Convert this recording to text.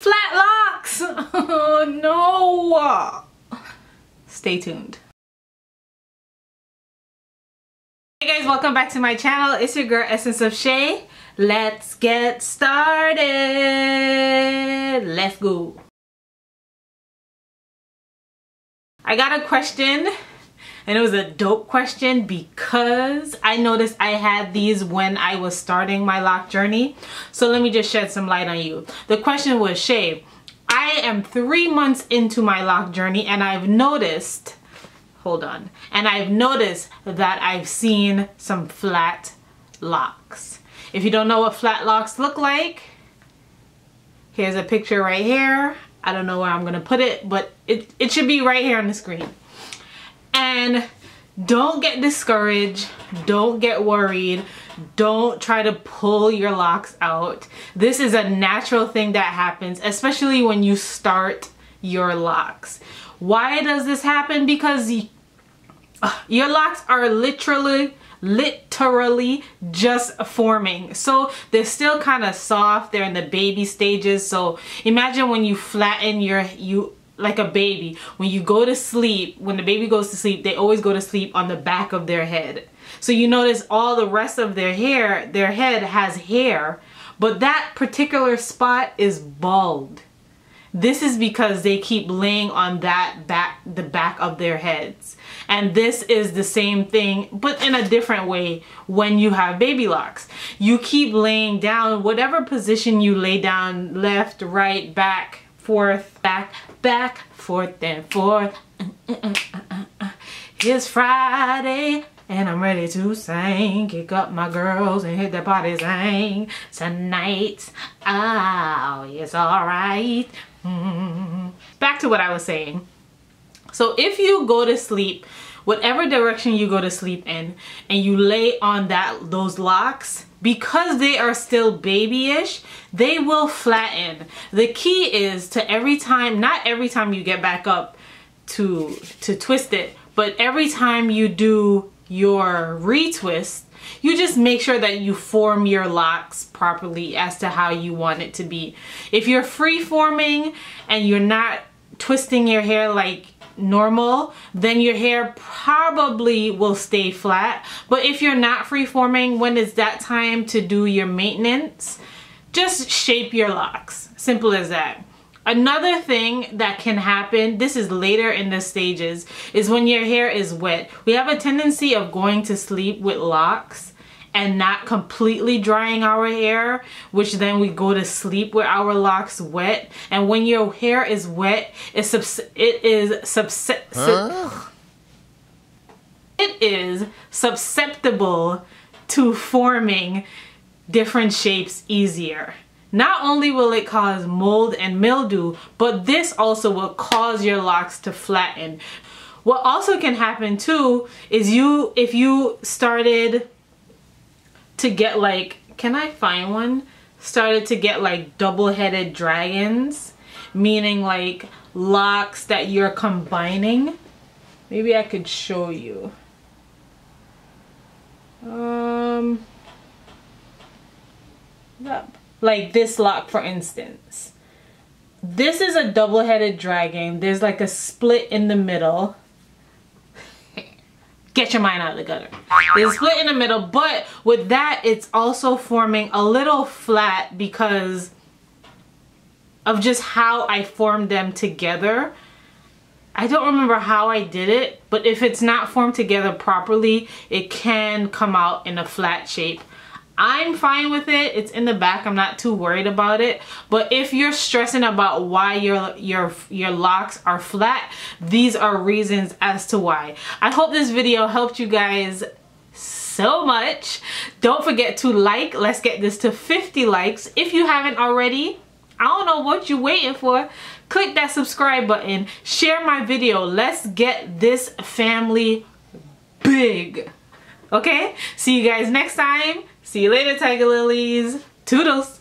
Flat locks! Oh no! Stay tuned. Hey guys, welcome back to my channel. It's your girl Essence of Shay. Let's get started. Let's go. I got a question and it was a dope question because I noticed I had these when I was starting my lock journey. So let me just shed some light on you. The question was, Shay, I am 3 months into my lock journey and I've noticed, that I've seen some flat locks. If you don't know what flat locks look like, here's a picture right here. I don't know where I'm gonna put it, but it should be right here on the screen. And don't get discouraged, don't get worried, don't try to pull your locks out. This is a natural thing that happens, especially when you start your locks. Why does this happen? Because your locks are literally just forming, so they're still kind of soft, they're in the baby stages. So imagine when you flatten you like a baby, when you go to sleep, when the baby goes to sleep, they always go to sleep on the back of their head. So you notice all the rest of their hair, their head has hair, but that particular spot is bald. This is because they keep laying on that the back of their heads. And this is the same thing, but in a different way when you have baby locks. You keep laying down, whatever position you lay down, left, right, back, forth, back, forth, and forth. It's Friday and I'm ready to sing. Kick up my girls and hit the party sing. Tonight, oh, it's alright. Back to what I was saying. So if you go to sleep, whatever direction you go to sleep in, and you lay on those locks, because they are still babyish, they will flatten. The key is to not every time you get back up to twist it, but every time you do your retwist, you just make sure that you form your locks properly as to how you want it to be. If you're free forming and you're not twisting your hair like normal, then your hair probably will stay flat. But if you're not free forming, when it's that time to do your maintenance, just shape your locks. Simple as that. Another thing that can happen, this is later in the stages, is when your hair is wet. We have a tendency of going to sleep with locks and not completely drying our hair, which then we go to sleep with our locks wet. And when your hair is wet, it is susceptible to forming different shapes easier. Not only will it cause mold and mildew, but this also will cause your locks to flatten. What also can happen too is if you started to get like double-headed dragons, meaning like locks that you're combining. Maybe I could show you. Like this lock, for instance. This is a double-headed dragon. There's like a split in the middle. Get your mind out of the gutter. There's a split in the middle, but with that, it's also forming a little flat because of just how I formed them together. I don't remember how I did it, but if it's not formed together properly, it can come out in a flat shape. I'm fine with it. It's in the back. I'm not too worried about it. But if you're stressing about why your locks are flat, these are reasons as to why. I hope this video helped you guys so much. Don't forget to like. Let's get this to 50 likes. If you haven't already, I don't know what you're waiting for. Click that subscribe button. Share my video. Let's get this family big. Okay? See you guys next time. See you later, Tiger Lilies. Toodles.